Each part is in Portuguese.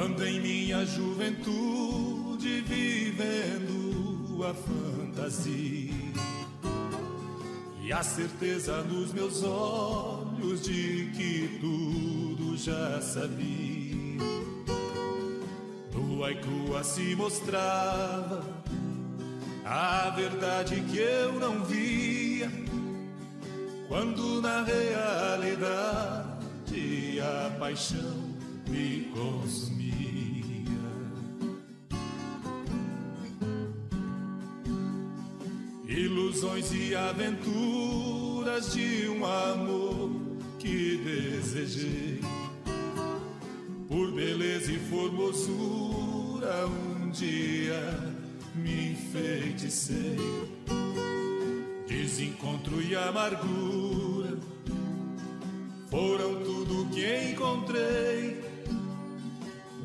Quando em minha juventude, vivendo a fantasia e a certeza nos meus olhos de que tudo já sabia, nua e crua se mostrava a verdade que eu não via, quando na realidade a paixão me consumia. Ilusões e aventuras de um amor que desejei, por beleza e formosura um dia me enfeiticei. Desencontro e amargura foram tudo que encontrei,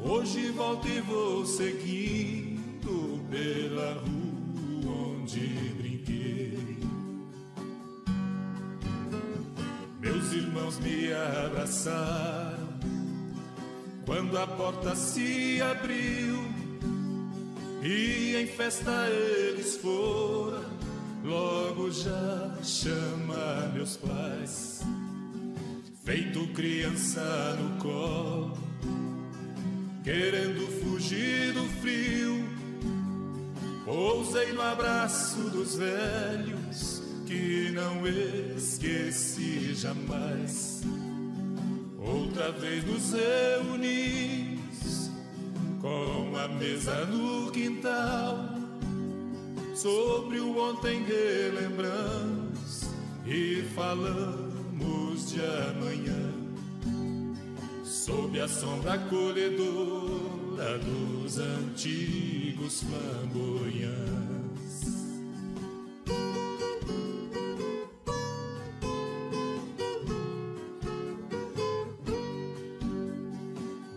hoje volto e vou seguindo pela rua onde brinquei. Meus irmãos me abraçaram quando a porta se abriu, e em festa eles foram logo já chamar meus pais. Feito criança no colo, querendo fugir do frio, pousei no abraço dos velhos que não esqueci jamais. Outra vez nos reunimos com a mesa no quintal, sobre o ontem relembramos e falamos de amanhã. Sob a sombra acolhedora dos antigos flamboyantes,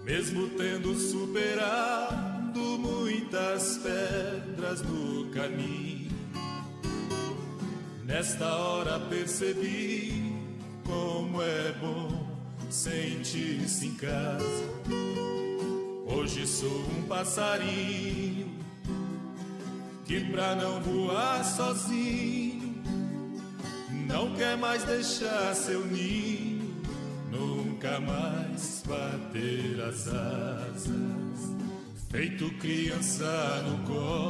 mesmo tendo superado muitas pedras no caminho, nesta hora percebi como é bom sentir-se em casa. Hoje sou um passarinho que pra não voar sozinho não quer mais deixar seu ninho, nunca mais bater as asas. Feito criança no colo,